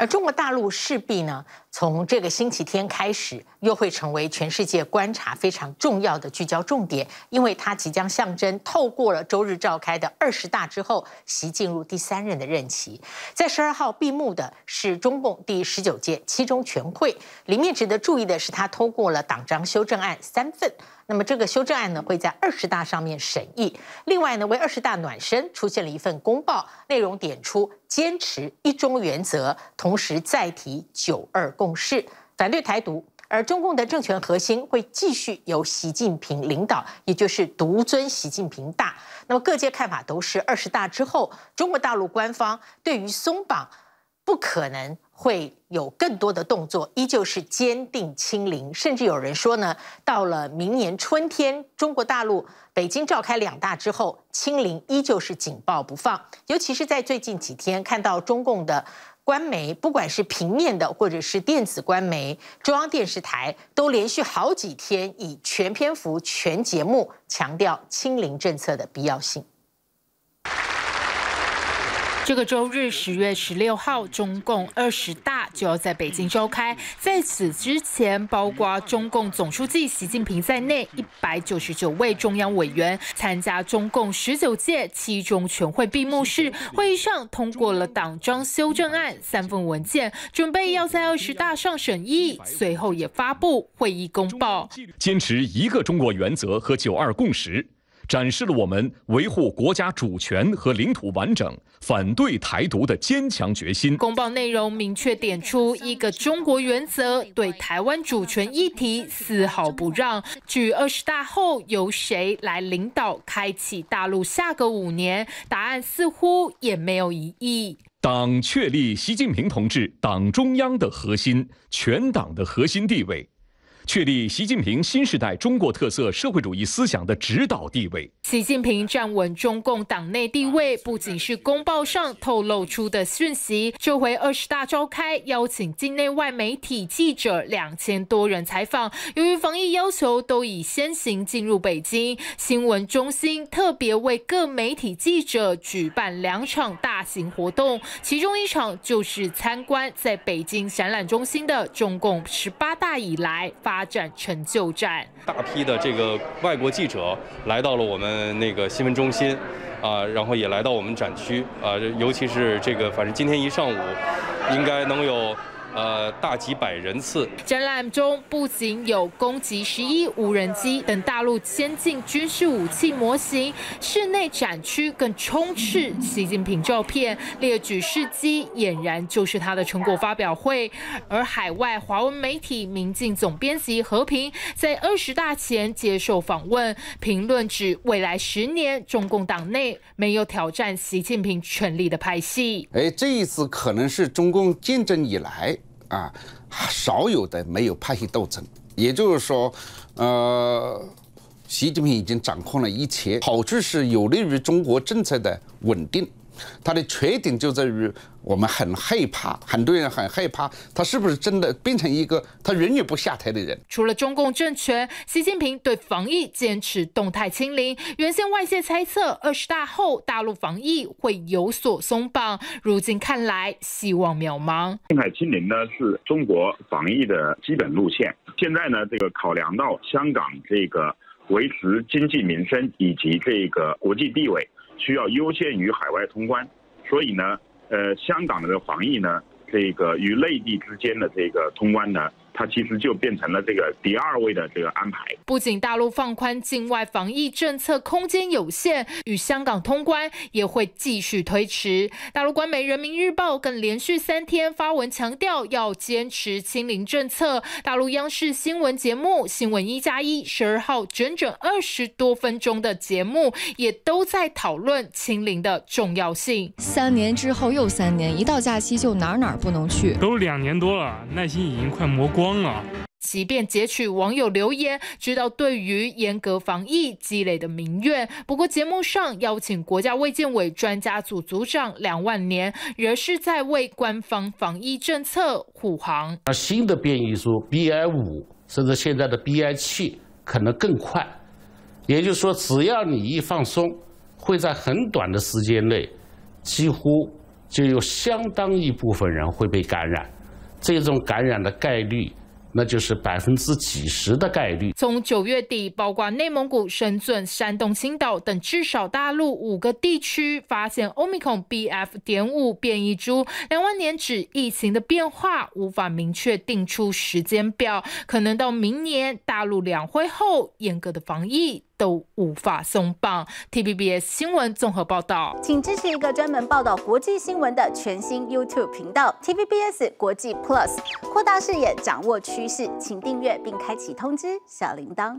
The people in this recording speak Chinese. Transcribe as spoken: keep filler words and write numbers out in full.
而中国大陆势必呢，从这个星期天开始，又会成为全世界观察非常重要的聚焦重点，因为它即将象征透过了周日召开的二十大之后，习进入第三任的任期。在十二号闭幕的是中共第十九届七中全会，里面值得注意的是，它通过了党章修正案三份。 那么这个修正案呢，会在二十大上面审议。另外呢，为二十大暖身，出现了一份公报，内容点出坚持一中原则，同时再提九二共识，反对台独。而中共的政权核心会继续由习近平领导，也就是独尊习近平大。那么各界看法都是，二十大之后，中国大陆官方对于松绑不可能 会有更多的动作，依旧是坚定清零，甚至有人说呢，到了明年春天，中国大陆北京召开两大之后，清零依旧是紧抱不放。尤其是在最近几天，看到中共的官媒，不管是平面的或者是电子官媒，中央电视台都连续好几天以全篇幅、全节目强调清零政策的必要性。 这个周日，十月十六号，中共二十大就要在北京召开。在此之前，包括中共总书记习近平在内，一百九十九位中央委员参加中共十九届七中全会闭幕式。会议上通过了党章修正案三份文件，准备要在二十大上审议，随后也发布会议公报，坚持一个中国原则和九二共识。 展示了我们维护国家主权和领土完整、反对台独的坚强决心。公报内容明确点出一个中国原则对台湾主权议题丝毫不让。据二十大后由谁来领导开启大陆下个五年，答案似乎也没有疑义。党确立习近平同志党中央的核心、全党的核心地位。 确立习近平新时代中国特色社会主义思想的指导地位。习近平站稳中共党内地位，不仅是公报上透露出的讯息。这回二十大召开，邀请境内外媒体记者两千多人采访。由于防疫要求，都已先行进入北京。新闻中心特别为各媒体记者举办两场大型活动，其中一场就是参观在北京展览中心的中共十八大以来 发展成就展，大批的这个外国记者来到了我们那个新闻中心，啊、呃，然后也来到我们展区，啊、呃，尤其是这个，反正今天一上午，应该能有 呃，大几百人次。展览中不仅有攻击十一无人机等大陆先进军事武器模型，室内展区更充斥习近平照片，列举事迹俨然就是他的成果发表会。而海外华文媒体《明镜》总编辑何平在二十大前接受访问，评论指未来十年中共党内没有挑战习近平权力的派系。哎，这一次可能是中共建政以来 啊，少有的没有派系斗争，也就是说，呃，习近平已经掌控了一切。好处是有利于中国政策的稳定，它的缺点就在于我们很害怕，很多人很害怕他是不是真的变成一个他永远不下台的人。除了中共政权，习近平对防疫坚持动态清零。原先外界猜测二十大后大陆防疫会有所松绑，如今看来希望渺茫。动态清零呢是中国防疫的基本路线。现在呢，这个考量到香港这个维持经济民生以及这个国际地位，需要优先于海外通关，所以呢， 呃，香港的防疫呢，这个与内地之间的这个通关呢，它其实就变成了这个第二位的这个安排。不仅大陆放宽境外防疫政策空间有限，与香港通关也会继续推迟。大陆官媒《人民日报》更连续三天发文强调要坚持清零政策。大陆央视新闻节目《新闻一加一》十二号整整二十多分钟的节目，也都在讨论清零的重要性。三年之后又三年，一到假期就哪哪不能去，都两年多了，耐心已经快磨光了。 即便截取网友留言，知道对于严格防疫积累的民怨，不过节目上邀请国家卫健委专家组组长梁万年，仍是在为官方防疫政策护航。而新的变异株 B I 五， 甚至现在的 B I 七， 可能更快。也就是说，只要你一放松，会在很短的时间内，几乎就有相当一部分人会被感染，这种感染的概率。 那就是百分之几十的概率。从九月底，包括内蒙古、深圳、山东青岛等至少大陆五个地区发现 Omicron B F 点五变异株。两万年指疫情的变化无法明确定出时间表，可能到明年大陆两会后，严格的防疫都无法松绑。T V B S 新闻综合报道，请支持一个专门报道国际新闻的全新 YouTube 频道 T V B S 国际 Plus， 扩大视野，掌握区。 趋势，请订阅并开启通知小铃铛。